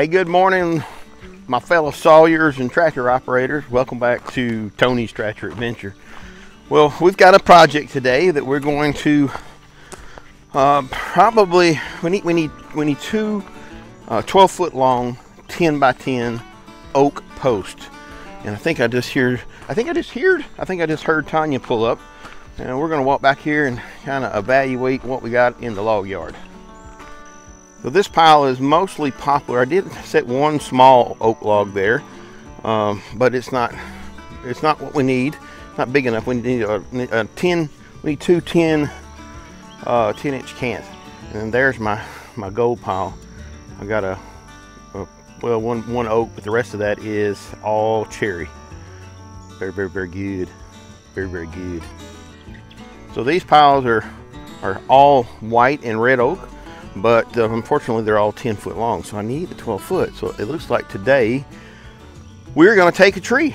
Hey, good morning, my fellow sawyers and tractor operators. Welcome back to Tony's Tractor Adventure. Well, we've got a project today that we're going to we need two 12-foot long 10 by 10 oak posts. And I think I just heard Tanya pull up, and we're going to walk back here and kind of evaluate what we got in the log yard. So this pile is mostly poplar. I did set one small oak log there, but it's not what we need. It's not big enough. We need two 10-inch cans. And there's my gold pile. I got one oak, but the rest of that is all cherry. Very, very, very good. Very, very good. So these piles are all white and red oak, but unfortunately they're all 10 foot long, so I need the 12 foot. So it looks like today we're going to take a tree.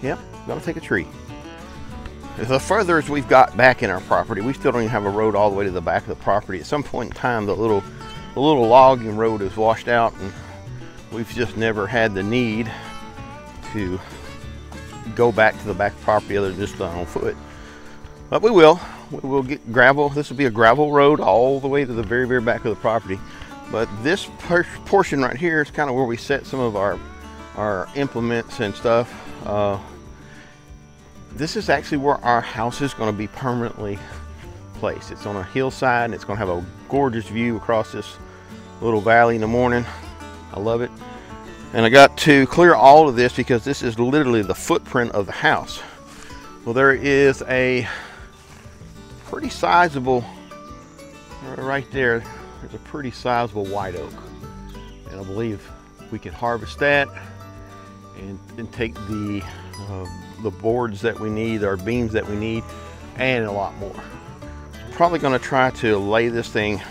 Yep, going to take a tree. The furthest we've got back in our property, we still don't even have a road all the way to the back of the property. At some point in time, the little logging road is washed out, and we've just never had the need to go back to the back property other than just on foot. But we will. We will get gravel. This will be a gravel road all the way to the very, very back of the property. But this portion right here is kind of where we set some of our implements and stuff. This is actually where our house is going to be permanently placed. It's on a hillside, and it's going to have a gorgeous view across this little valley in the morning. I love it. And I got to clear all of this because this is literally the footprint of the house. Well, there is a pretty sizable, right there, there's a pretty sizable white oak. And I believe we can harvest that and take the boards that we need, our beams that we need, and a lot more. I'm probably gonna try to lay this thing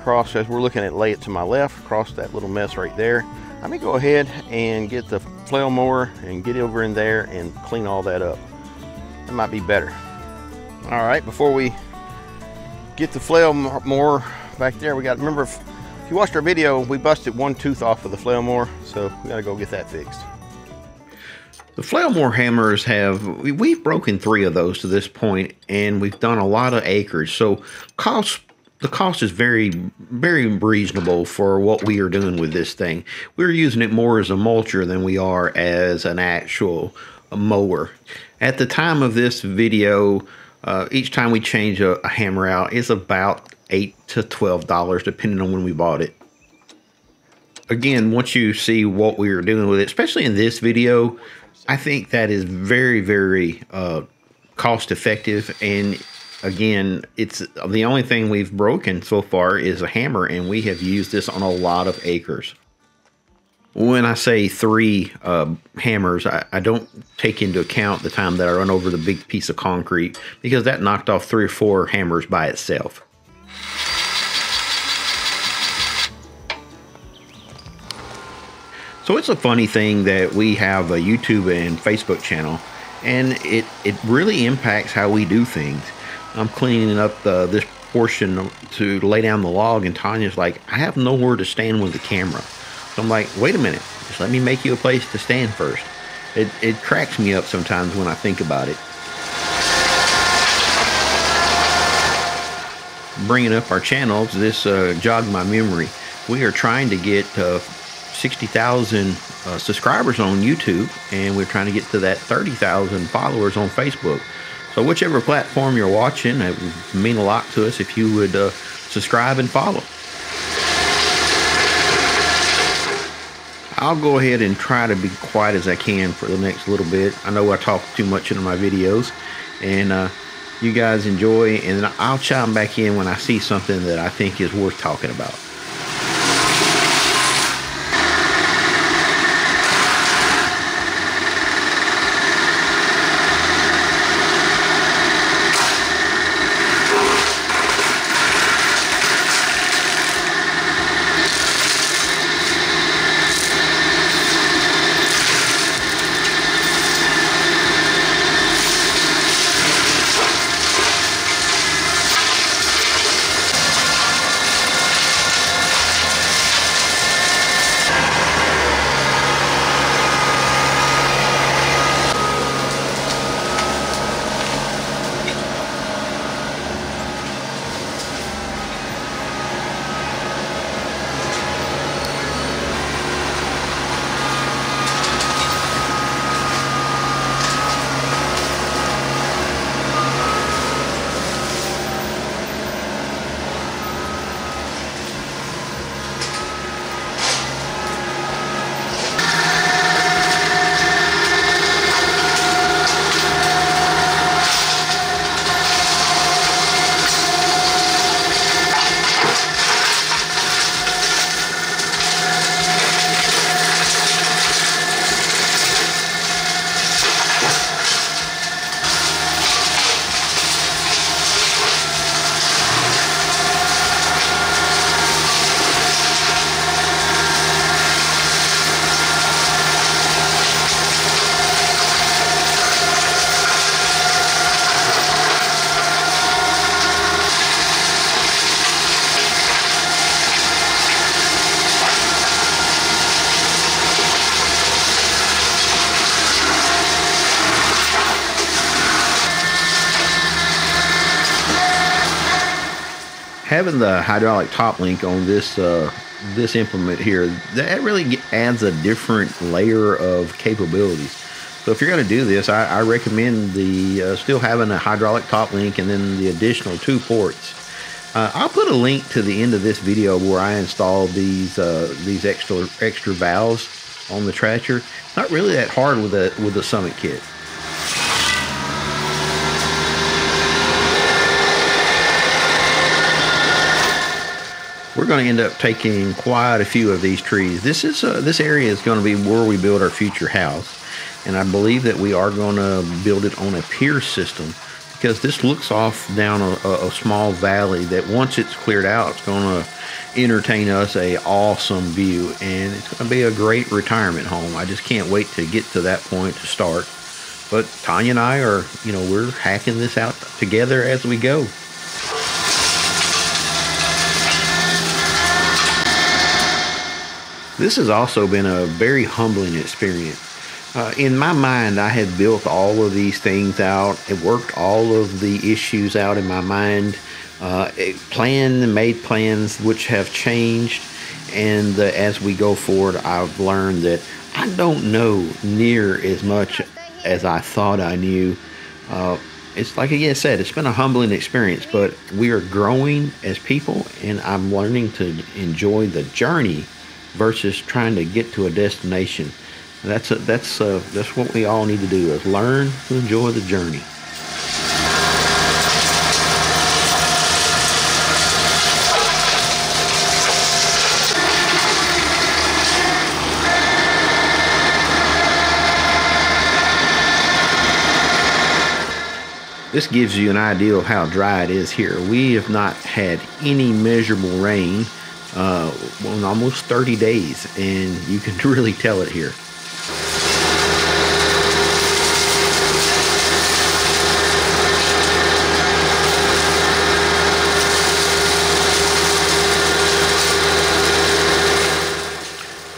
across, as we're looking at lay it to my left, across that little mess right there. I'm gonna go ahead and get the flail mower and get over in there and clean all that up. It might be better. All right, before we get the flail mower back there, we got, remember, if you watched our video, we busted one tooth off of the flail mower, so we gotta go get that fixed. The flail mower hammers we've broken 3 of those to this point, and we've done a lot of acres, so the cost is very, very reasonable for what we are doing with this thing. We're using it more as a mulcher than we are as an actual mower. At the time of this video, each time we change a hammer out, it's about $8 to $12, depending on when we bought it. Again, once you see what we are doing with it, especially in this video, I think that is very, very cost effective. And again, it's the only thing we've broken so far is a hammer, and we have used this on a lot of acres. When I say 3 hammers, I don't take into account the time that I run over the big piece of concrete, because that knocked off 3 or 4 hammers by itself. So it's a funny thing that we have a YouTube and Facebook channel, and it really impacts how we do things. I'm cleaning up this portion to lay down the log, and Tanya's like, I have nowhere to stand with the camera. So I'm like, wait a minute, just let me make you a place to stand first. It cracks me up sometimes when I think about it. Bringing up our channels, this jogged my memory. We are trying to get 60,000 subscribers on YouTube, and we're trying to get to that 30,000 followers on Facebook. So whichever platform you're watching, it would mean a lot to us if you would subscribe and follow. I'll go ahead and try to be quiet as I can for the next little bit. I know I talk too much in my videos, and you guys enjoy, and I'll chime back in when I see something that I think is worth talking about. having the hydraulic top link on this this implement here, that really adds a different layer of capabilities. So if you're going to do this, I recommend the still having a hydraulic top link and then the additional 2 ports. I'll put a link to the end of this video where I installed these extra valves on the tractor. It's not really that hard with a Summit kit. We're going to end up taking quite a few of these trees. This is this area is going to be where we build our future house, and I believe that we are going to build it on a pier system, because this looks off down a small valley that once it's cleared out, it's going to entertain us an awesome view, and it's going to be a great retirement home. I just can't wait to get to that point to start. But Tanya and I are, you know, we're hacking this out together as we go. This has also been a very humbling experience. In my mind, I had built all of these things out. It worked all of the issues out in my mind. Planned and made plans which have changed. And as we go forward, I've learned that I don't know near as much as I thought I knew. It's like I said, it's been a humbling experience, but we are growing as people, and I'm learning to enjoy the journey versus trying to get to a destination. That's what we all need to do, is learn to enjoy the journey. This gives you an idea of how dry it is here. We have not had any measurable rain in almost 30 days, and you can really tell it here.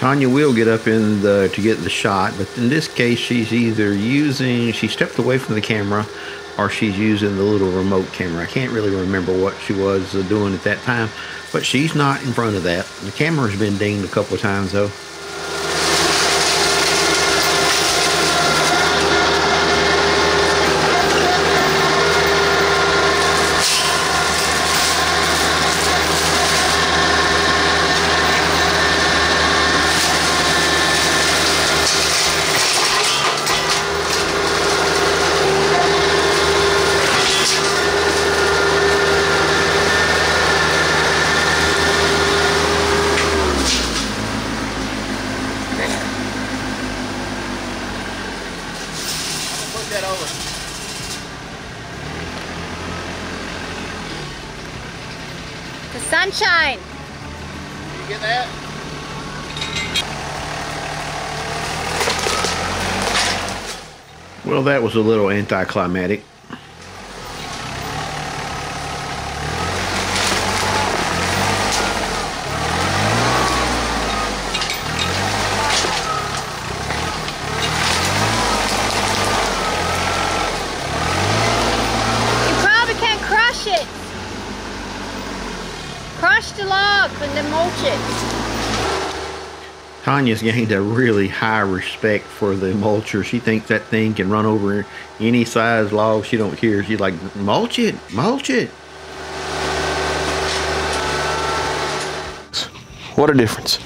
Tanya will get up in to get the shot, but in this case, she's either she stepped away from the camera, or she's using the little remote camera. I can't really remember what she was doing at that time, but she's not in front of that. The camera's been dinged a couple of times though. Sunshine. You get that? Well, that was a little anticlimactic. Tanya's gained a really high respect for the mulcher. She thinks that thing can run over any size log. She don't care. She's like, mulch it, mulch it. What a difference.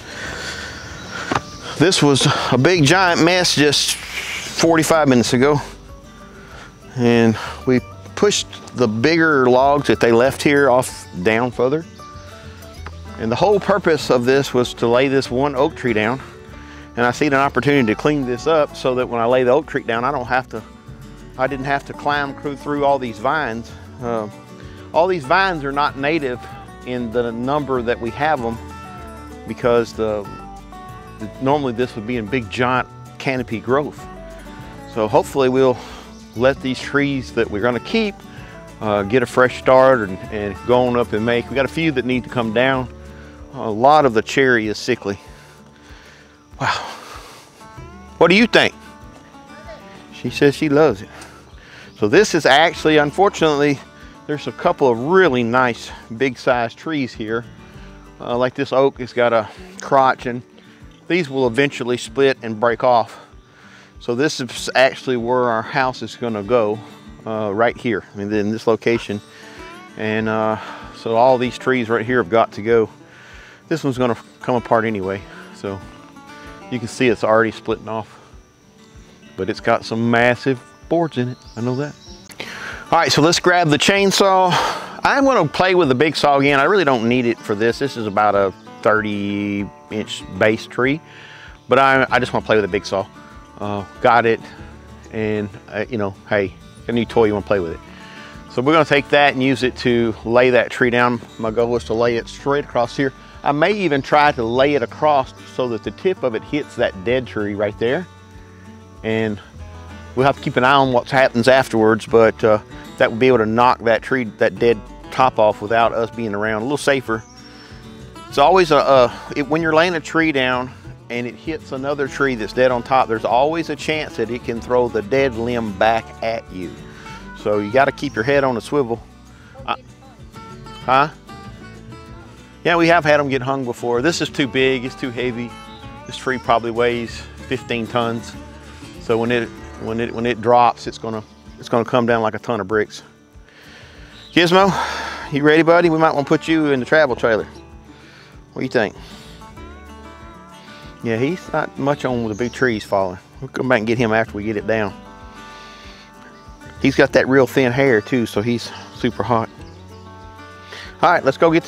This was a big giant mess just 45 minutes ago. And we pushed the bigger logs that they left here off down further. And the whole purpose of this was to lay this one oak tree down. And I see an opportunity to clean this up so that when I lay the oak tree down, I didn't have to climb through all these vines. All these vines are not native in the number that we have them, because normally this would be in big giant canopy growth. So hopefully we'll let these trees that we're gonna keep get a fresh start and go on up and make. We got a few that need to come down. A lot of the cherry is sickly. Wow. What do you think? She says she loves it. So this is actually, unfortunately, There's a couple of really nice big sized trees here. Like this oak has got a crotch, and these will eventually split and break off. So this is actually where our house is gonna go, right here, I mean, in this location. And so all these trees right here have got to go. This one's gonna come apart anyway. So you can see it's already splitting off, but it's got some massive boards in it, I know that. All right, so let's grab the chainsaw. I'm gonna play with the big saw again. I really don't need it for this. This is about a 30-inch base tree, but I just wanna play with a big saw. Got it, and you know, hey, a new toy, you wanna play with it. So we're gonna take that and use it to lay that tree down. My goal is to lay it straight across here. I may even try to lay it across so that the tip of it hits that dead tree right there. And we'll have to keep an eye on what happens afterwards, but that would be able to knock that tree, that dead top off without us being around, a little safer. It's always when you're laying a tree down and it hits another tree that's dead on top, there's always a chance that it can throw the dead limb back at you. So you gotta keep your head on a swivel. Huh? Yeah, we have had them get hung before. This is too big, it's too heavy. This tree probably weighs 15 tons. So when it drops, it's gonna come down like a ton of bricks. Gizmo, you ready, buddy? We might want to put you in the travel trailer. What do you think? Yeah, he's not much on with the big trees falling. We'll come back and get him after we get it down. He's got that real thin hair too, so he's super hot. All right, let's go get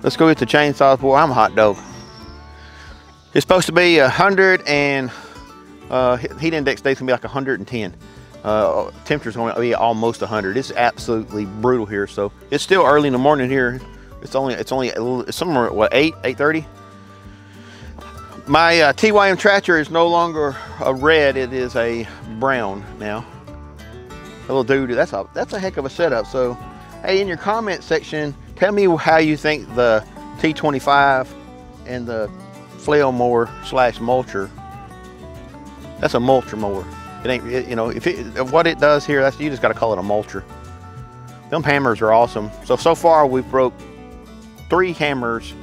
the chainsaws. Boy, I'm a hot dog. It's supposed to be 100 and heat index days gonna be like 110. Temperature's gonna be almost 100. It's absolutely brutal here. So it's still early in the morning here. It's somewhere at what, 8:30. My TYM tractor is no longer a red. It is a brown now. A little dude. That's a heck of a setup. So hey, in your comment section, tell me how you think the T25 and the flail mower slash mulcher. That's a mulcher mower. It ain't, you know, if what it does here, that's, you just gotta call it a mulcher. Them hammers are awesome. So far we've broke 3 hammers,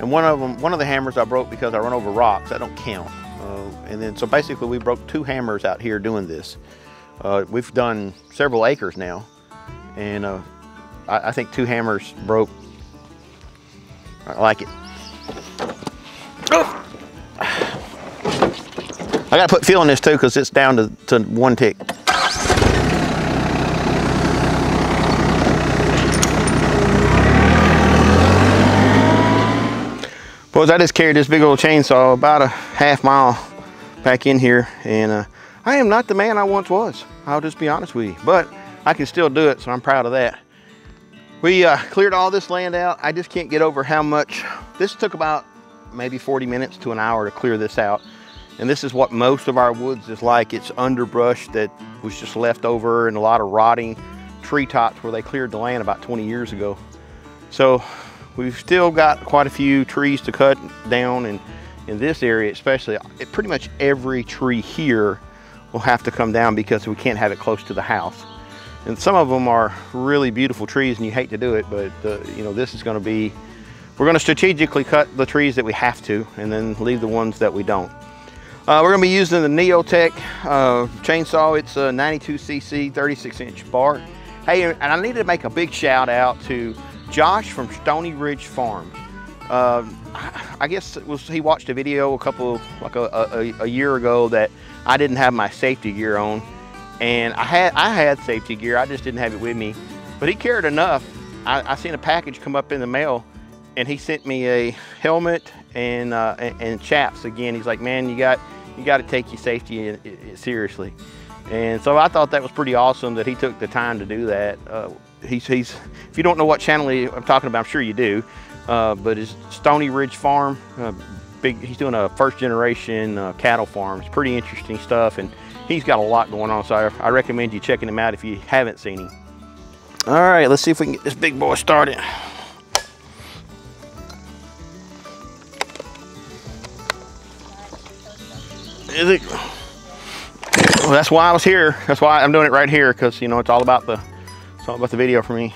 and one of the hammers I broke because I run over rocks. I don't count. And then, so basically we broke 2 hammers out here doing this. We've done several acres now, and I think 2 hammers broke. I like it. I gotta put fuel in this too, because it's down to 1 tick. Boys, I just carried this big old chainsaw about a half mile back in here, and I am not the man I once was. I'll just be honest with you, but I can still do it, so I'm proud of that. We cleared all this land out. I just can't get over how much. This took about maybe 40 minutes to an hour to clear this out. And this is what most of our woods is like. It's underbrush that was just left over, and a lot of rotting treetops where they cleared the land about 20 years ago. So we've still got quite a few trees to cut down, and in this area especially, pretty much every tree here will have to come down because we can't have it close to the house. And some of them are really beautiful trees, and you hate to do it, but you know, this is gonna be, we're gonna strategically cut the trees that we have to, and then leave the ones that we don't. We're gonna be using the NEOTEC chainsaw. It's a 92cc, 36-inch bar. Hey, and I need to make a big shout out to Josh from Stony Ridge Farm. I guess it was, he watched a video like a year ago that I didn't have my safety gear on, and I had safety gear, I just didn't have it with me. But he cared enough. I seen a package come up in the mail, and he sent me a helmet and chaps again. He's like, man, you got to take your safety seriously. And so I thought that was pretty awesome that he took the time to do that. He's if you don't know what channel I'm talking about, I'm sure you do, but it's Stony Ridge Farm. He's doing a first generation cattle farm. It's pretty interesting stuff, and he's got a lot going on, so I recommend you checking him out if you haven't seen him. All right, let's see if we can get this big boy started. Is it? Well, that's why I was here. That's why I'm doing it right here, because you know, it's all about the It's all about the video for me.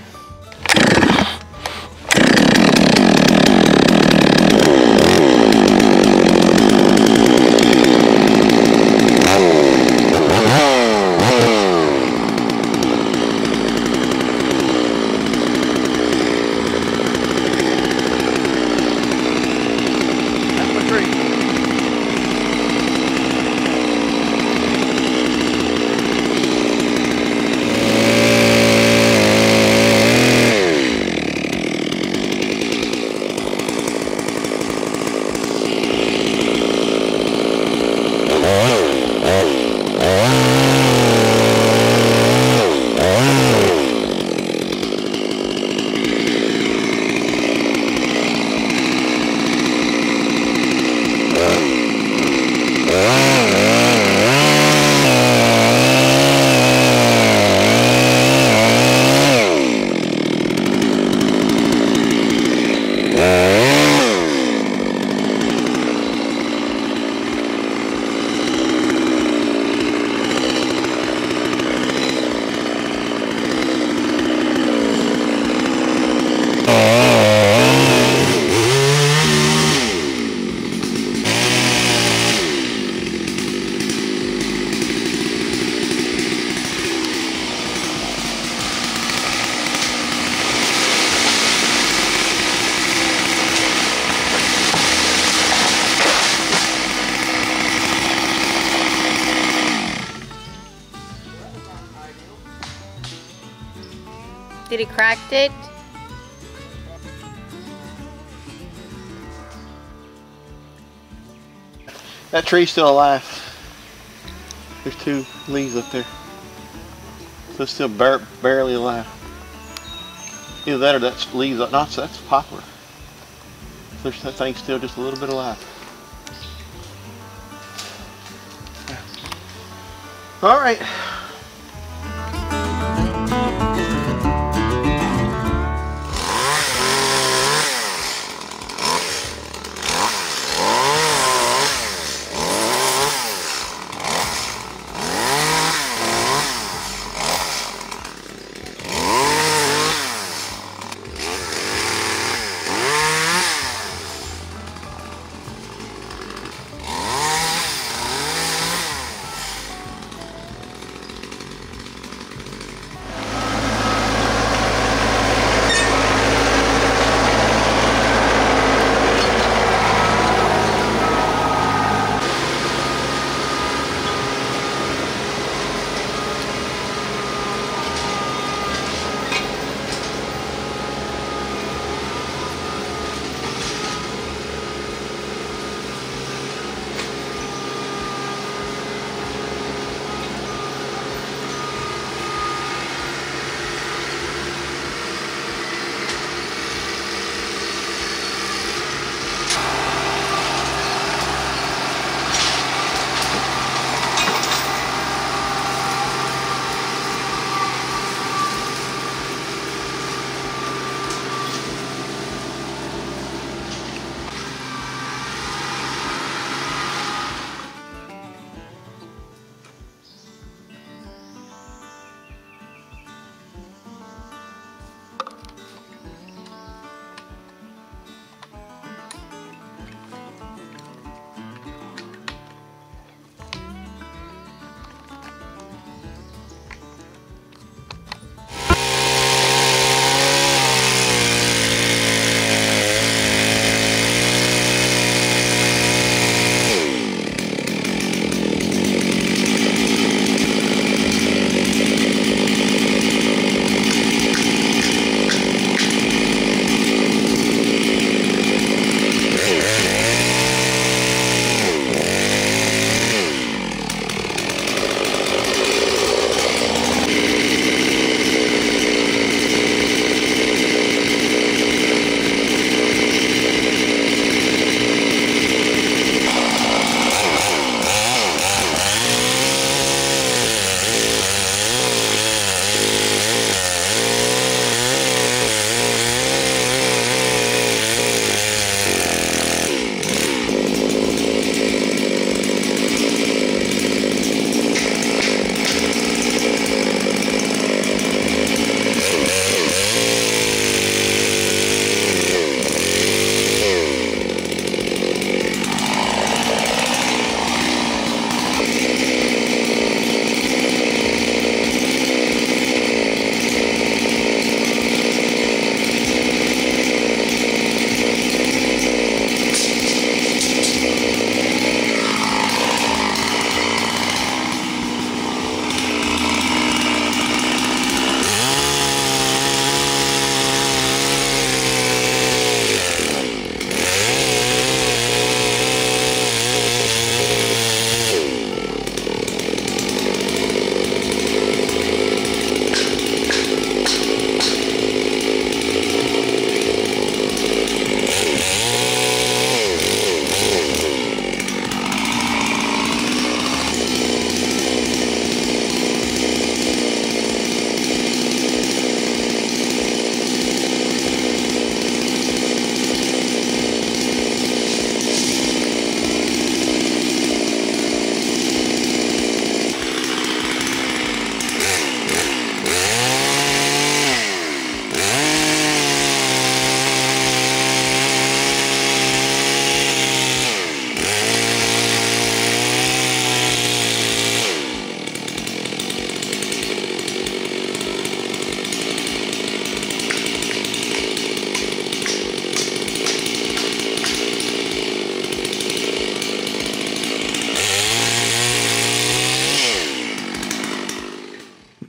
Did he crack it? That tree's still alive. There's two leaves up there. So it's still barely alive. Either that or that's leaves. No, that's poplar. So that thing's still just a little bit alive. All right.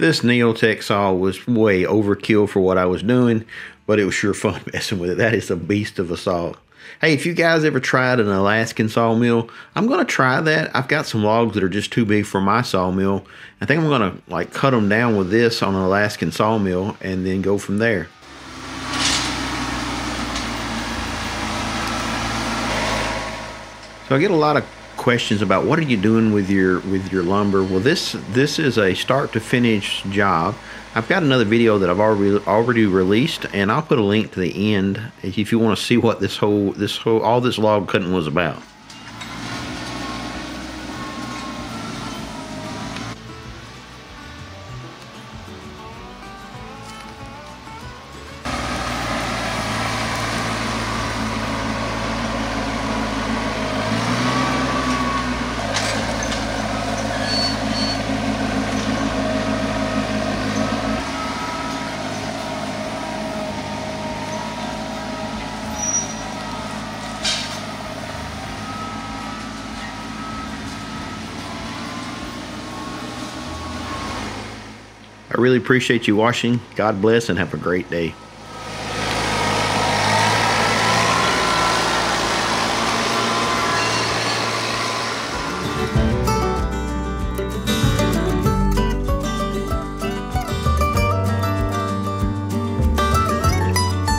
This NEOTEC saw was way overkill for what I was doing, but it was sure fun messing with it. That is a beast of a saw. Hey, if you guys ever tried an Alaskan sawmill, I'm going to try that. I've got some logs that are just too big for my sawmill. I think I'm going to like cut them down with this on an Alaskan sawmill and then go from there. So I get a lot of questions about what are you doing with your lumber. Well, this is a start to finish job. I've got another video that I've already released, and I'll put a link to the end if you want to see what all this log cutting was about. I really appreciate you watching. God bless and have a great day.